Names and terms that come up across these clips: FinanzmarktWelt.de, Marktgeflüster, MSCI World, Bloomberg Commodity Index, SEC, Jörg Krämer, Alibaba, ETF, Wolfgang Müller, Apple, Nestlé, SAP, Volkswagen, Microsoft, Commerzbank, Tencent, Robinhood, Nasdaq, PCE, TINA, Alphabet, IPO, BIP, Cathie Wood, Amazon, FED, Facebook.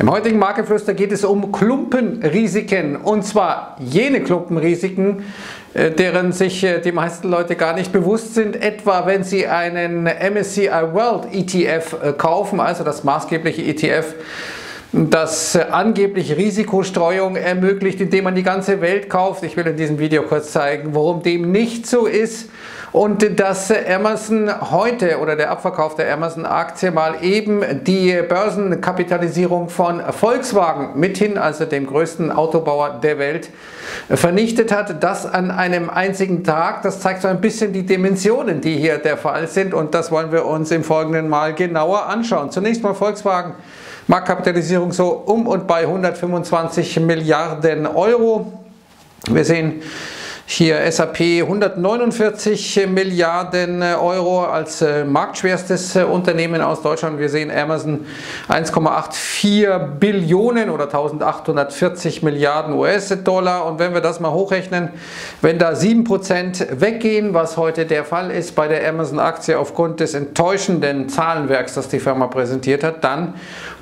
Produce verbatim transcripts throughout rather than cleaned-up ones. Im heutigen Marktgeflüster geht es um Klumpenrisiken, und zwar jene Klumpenrisiken, deren sich die meisten Leute gar nicht bewusst sind, etwa wenn sie einen M S C I World E T F kaufen, also das maßgebliche E T F, das angeblich Risikostreuung ermöglicht, indem man die ganze Welt kauft. Ich will in diesem Video kurz zeigen, warum dem nicht so ist und dass Amazon heute oder der Abverkauf der Amazon-Aktie mal eben die Börsenkapitalisierung von Volkswagen mithin, also dem größten Autobauer der Welt, vernichtet hat. Das an einem einzigen Tag, das zeigt so ein bisschen die Dimensionen, die hier der Fall sind, und das wollen wir uns im Folgenden mal genauer anschauen. Zunächst mal Volkswagen. Marktkapitalisierung so um und bei hundertfünfundzwanzig Milliarden Euro. Wir sehen hier S A P hundertneunundvierzig Milliarden Euro als marktschwerstes Unternehmen aus Deutschland. Wir sehen Amazon eins Komma vierundachtzig Billionen oder eintausendachthundertvierzig Milliarden U S-Dollar. Und wenn wir das mal hochrechnen, wenn da sieben Prozent weggehen, was heute der Fall ist bei der Amazon-Aktie aufgrund des enttäuschenden Zahlenwerks, das die Firma präsentiert hat, dann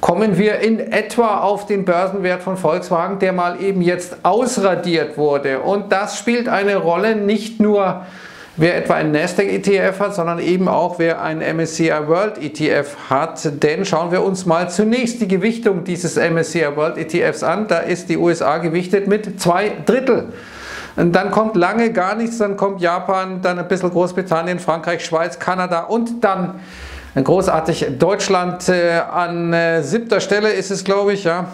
kommen wir in etwa auf den Börsenwert von Volkswagen, der mal eben jetzt ausradiert wurde. Und das spielt eine Rolle, nicht nur wer etwa einen Nasdaq E T F hat, sondern eben auch wer einen M S C I World E T F hat. Denn schauen wir uns mal zunächst die Gewichtung dieses M S C I World E T Fs an. Da ist die U S A gewichtet mit zwei Drittel. Und dann kommt lange gar nichts, dann kommt Japan, dann ein bisschen Großbritannien, Frankreich, Schweiz, Kanada und dann großartig Deutschland an siebter Stelle ist es, glaube ich, ja.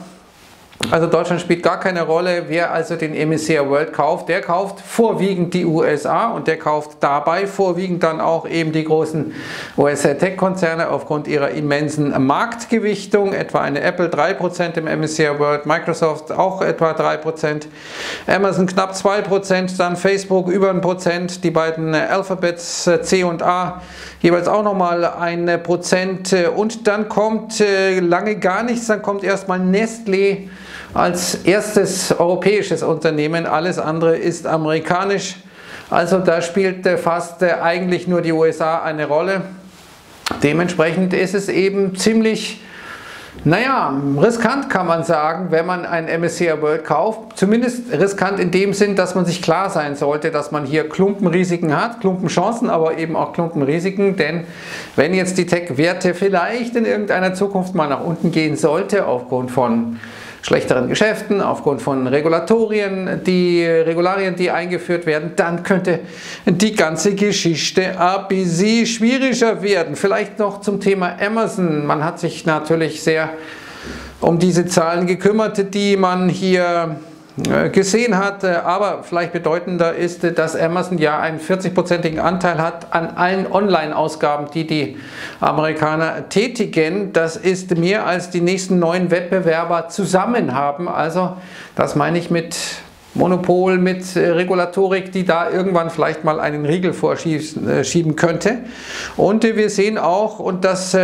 Also Deutschland spielt gar keine Rolle. Wer also den M S C I World kauft, der kauft vorwiegend die U S A und der kauft dabei vorwiegend dann auch eben die großen U S-Tech-Konzerne aufgrund ihrer immensen Marktgewichtung. Etwa eine Apple drei Prozent im M S C I World, Microsoft auch etwa drei Prozent, Amazon knapp zwei Prozent, dann Facebook über ein Prozent, die beiden Alphabets C und A jeweils auch nochmal ein Prozent. Und dann kommt lange gar nichts, dann kommt erstmal Nestlé als erstes europäisches Unternehmen, alles andere ist amerikanisch, also da spielt fast eigentlich nur die U S A eine Rolle. Dementsprechend ist es eben ziemlich, naja, riskant kann man sagen, wenn man ein M S C I World kauft, zumindest riskant in dem Sinn, dass man sich klar sein sollte, dass man hier Klumpenrisiken hat, Klumpenchancen, aber eben auch Klumpenrisiken, denn wenn jetzt die Tech-Werte vielleicht in irgendeiner Zukunft mal nach unten gehen sollte, aufgrund von schlechteren Geschäften, aufgrund von Regulatorien, die Regularien, die eingeführt werden, dann könnte die ganze Geschichte ab bisschen schwieriger werden. Vielleicht noch zum Thema Amazon. Man hat sich natürlich sehr um diese Zahlen gekümmert, die man hier gesehen hat, aber vielleicht bedeutender ist, dass Amazon ja einen vierzig-prozentigen Anteil hat an allen Online-Ausgaben, die die Amerikaner tätigen. Das ist mehr als die nächsten neun Wettbewerber zusammen haben. Also das meine ich mit Monopol, mit Regulatorik, die da irgendwann vielleicht mal einen Riegel vorschieben könnte. Und wir sehen auch, und das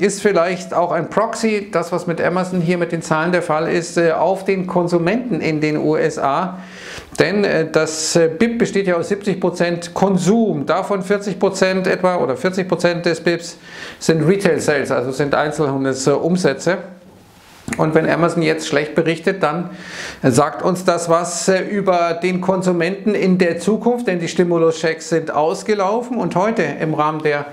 ist vielleicht auch ein Proxy, das was mit Amazon hier mit den Zahlen der Fall ist, auf den Konsumenten in den U S A. Denn das B I P besteht ja aus siebzig Prozent Konsum, davon vierzig Prozent etwa oder vierzig Prozent des B I Ps sind Retail Sales, also sind Einzelhandelsumsätze. Und wenn Amazon jetzt schlecht berichtet, dann sagt uns das was über den Konsumenten in der Zukunft, denn die Stimuluschecks sind ausgelaufen und heute im Rahmen der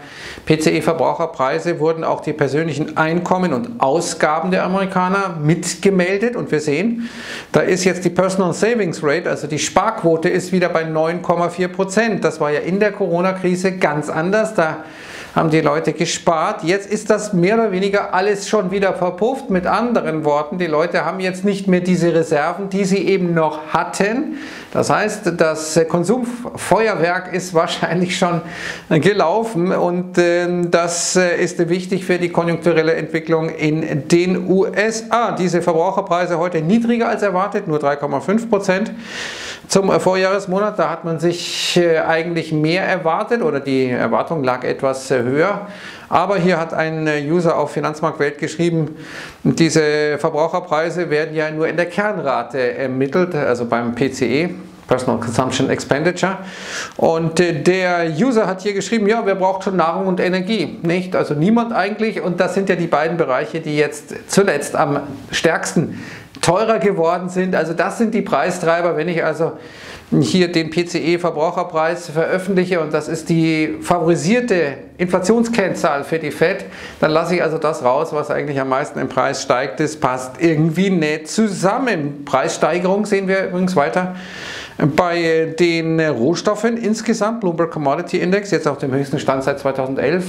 P C E-Verbraucherpreise wurden auch die persönlichen Einkommen und Ausgaben der Amerikaner mitgemeldet und wir sehen, da ist jetzt die Personal Savings Rate, also die Sparquote, ist wieder bei neun Komma vier Prozent. Das war ja in der Corona-Krise ganz anders, da haben die Leute gespart. Jetzt ist das mehr oder weniger alles schon wieder verpufft. Mit anderen Worten, die Leute haben jetzt nicht mehr diese Reserven, die sie eben noch hatten. Das heißt, das Konsumfeuerwerk ist wahrscheinlich schon gelaufen und das ist wichtig für die konjunkturelle Entwicklung in den U S A. Diese Verbraucherpreise heute niedriger als erwartet, nur drei Komma fünf Prozent zum Vorjahresmonat. Da hat man sich eigentlich mehr erwartet oder die Erwartung lag etwas höher. Aber hier hat ein User auf FinanzmarktWelt geschrieben, diese Verbraucherpreise werden ja nur in der Kernrate ermittelt, also beim P C E. Personal Consumption Expenditure. Und äh, der User hat hier geschrieben, ja, wer braucht schon Nahrung und Energie? Nicht? Also niemand eigentlich. Und das sind ja die beiden Bereiche, die jetzt zuletzt am stärksten teurer geworden sind. Also das sind die Preistreiber. Wenn ich also hier den P C E Verbraucherpreis veröffentliche und das ist die favorisierte Inflationskennzahl für die F E D, dann lasse ich also das raus, was eigentlich am meisten im Preis steigt. Das passt irgendwie nicht zusammen. Preissteigerung sehen wir übrigens weiter bei den Rohstoffen insgesamt. Bloomberg Commodity Index jetzt auf dem höchsten Stand seit zweitausendelf.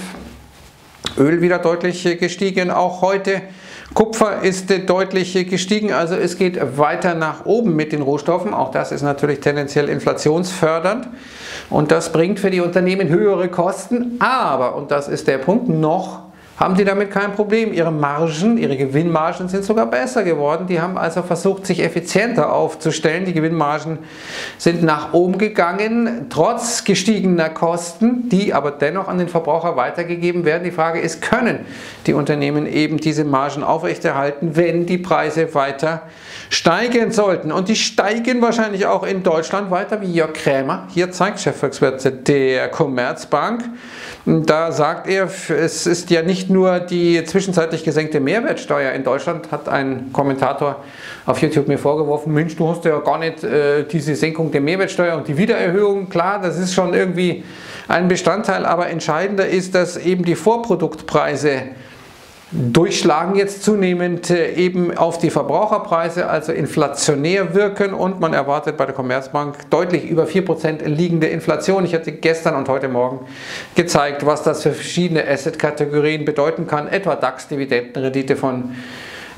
Öl wieder deutlich gestiegen, auch heute. Kupfer ist deutlich gestiegen, also es geht weiter nach oben mit den Rohstoffen. Auch das ist natürlich tendenziell inflationsfördernd und das bringt für die Unternehmen höhere Kosten. Aber, und das ist der Punkt, noch haben die damit kein Problem. Ihre Margen, ihre Gewinnmargen sind sogar besser geworden. Die haben also versucht, sich effizienter aufzustellen. Die Gewinnmargen sind nach oben gegangen, trotz gestiegener Kosten, die aber dennoch an den Verbraucher weitergegeben werden. Die Frage ist, können die Unternehmen eben diese Margen aufrechterhalten, wenn die Preise weiter steigen sollten? Und die steigen wahrscheinlich auch in Deutschland weiter, wie Jörg Krämer hier zeigt, Chefvolkswirt der Commerzbank. Da sagt er, es ist ja nicht nur die zwischenzeitlich gesenkte Mehrwertsteuer in Deutschland, hat ein Kommentator auf YouTube mir vorgeworfen, Mensch, du hast ja gar nicht äh, diese Senkung der Mehrwertsteuer und die Wiedererhöhung, klar, das ist schon irgendwie ein Bestandteil, aber entscheidender ist, dass eben die Vorproduktpreise durchschlagen jetzt zunehmend eben auf die Verbraucherpreise, also inflationär wirken, und man erwartet bei der Commerzbank deutlich über vier Prozent liegende Inflation. Ich hatte gestern und heute Morgen gezeigt, was das für verschiedene Asset-Kategorien bedeuten kann, etwa DAX-Dividendenrendite von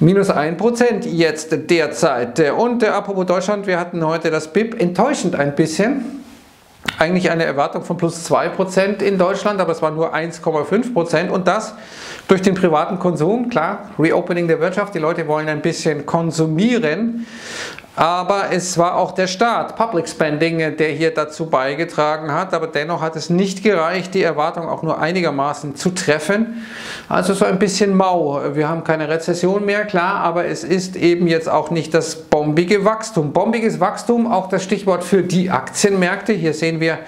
minus ein Prozent jetzt derzeit. Und äh, apropos Deutschland, wir hatten heute das B I P, enttäuschend ein bisschen. Eigentlich eine Erwartung von plus zwei Prozent in Deutschland, aber es war nur eins Komma fünf Prozent und das durch den privaten Konsum, klar, Reopening der Wirtschaft, die Leute wollen ein bisschen konsumieren, aber es war auch der Staat, Public Spending, der hier dazu beigetragen hat, aber dennoch hat es nicht gereicht, die Erwartung auch nur einigermaßen zu treffen, also so ein bisschen mau, wir haben keine Rezession mehr, klar, aber es ist eben jetzt auch nicht das bombige Wachstum, bombiges Wachstum, auch das Stichwort für die Aktienmärkte, hier sehen wir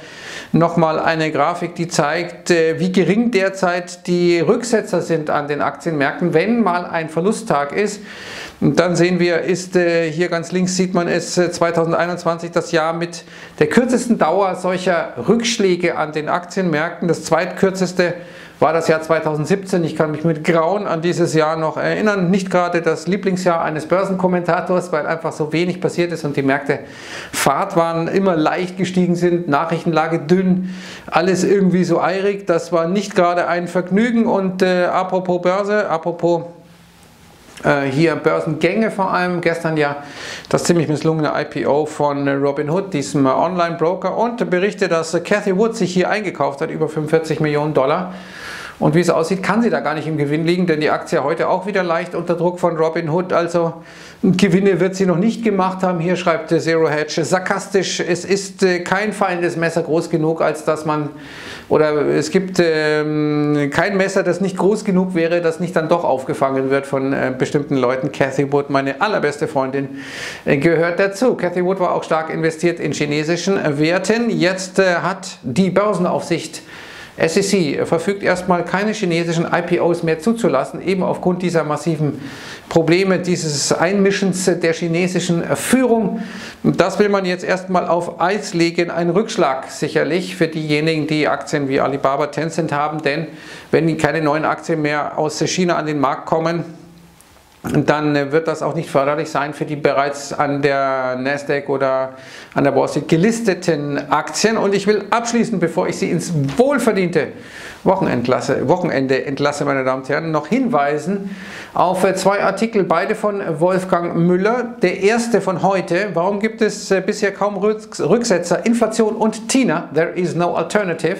nochmal eine Grafik, die zeigt, wie gering derzeit die Rücksetzer sind an den Aktienmärkten, wenn mal ein Verlusttag ist. Und dann sehen wir, ist hier ganz links sieht man es, zweitausendeinundzwanzig das Jahr mit der kürzesten Dauer solcher Rückschläge an den Aktienmärkten. Das zweitkürzeste war das Jahr zweitausendsiebzehn. Ich kann mich mit Grauen an dieses Jahr noch erinnern. Nicht gerade das Lieblingsjahr eines Börsenkommentators, weil einfach so wenig passiert ist und die Märkte fad waren, immer leicht gestiegen sind, Nachrichtenlage dünn, alles irgendwie so eirig. Das war nicht gerade ein Vergnügen. Und äh, apropos Börse, apropos hier Börsengänge vor allem, gestern ja das ziemlich misslungene I P O von Robinhood, diesem Online-Broker, und Berichte, dass Cathie Wood sich hier eingekauft hat, über fünfundvierzig Millionen Dollar. Und wie es aussieht, kann sie da gar nicht im Gewinn liegen, denn die Aktie heute auch wieder leicht unter Druck von Robinhood. Also Gewinne wird sie noch nicht gemacht haben. Hier schreibt Zero Hedge sarkastisch, es ist kein fallendes Messer groß genug, als dass man, oder es gibt ähm, kein Messer, das nicht groß genug wäre, das nicht dann doch aufgefangen wird von äh, bestimmten Leuten. Cathie Wood, meine allerbeste Freundin, äh, gehört dazu. Cathie Wood war auch stark investiert in chinesischen Werten. Jetzt äh, hat die Börsenaufsicht S E C verfügt erstmal keine chinesischen I P Os mehr zuzulassen, eben aufgrund dieser massiven Probleme, dieses Einmischens der chinesischen Führung. Das will man jetzt erstmal auf Eis legen. Ein Rückschlag sicherlich für diejenigen, die Aktien wie Alibaba, Tencent haben, denn wenn keine neuen Aktien mehr aus China an den Markt kommen, dann wird das auch nicht förderlich sein für die bereits an der Nasdaq oder an der Wall Street gelisteten Aktien. Und ich will abschließen, bevor ich Sie ins wohlverdiente Wochenendlasse, Wochenende entlasse, meine Damen und Herren, noch hinweisen auf zwei Artikel, beide von Wolfgang Müller. Der erste von heute, warum gibt es bisher kaum Rücksetzer, Inflation und Tina, there is no alternative.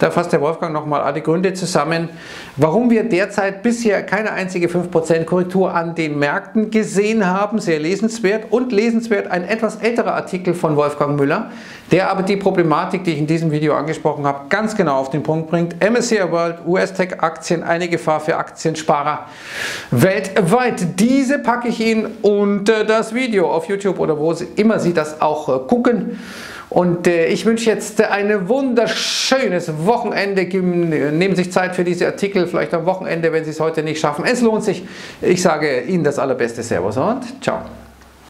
Da fasst der Wolfgang nochmal alle Gründe zusammen, warum wir derzeit bisher keine einzige fünf Prozent Korrektur an den Märkten gesehen haben. Sehr lesenswert und lesenswert ein etwas älterer Artikel von Wolfgang Müller, der aber die Problematik, die ich in diesem Video angesprochen habe, ganz genau auf den Punkt bringt. M S C I M S C I World, U S-Tech-Aktien, eine Gefahr für Aktiensparer weltweit. Diese packe ich Ihnen unter das Video auf YouTube oder wo immer Sie das auch gucken. Und ich wünsche jetzt ein wunderschönes Wochenende. Nehmen Sie sich Zeit für diese Artikel, vielleicht am Wochenende, wenn Sie es heute nicht schaffen. Es lohnt sich. Ich sage Ihnen das Allerbeste. Servus und ciao.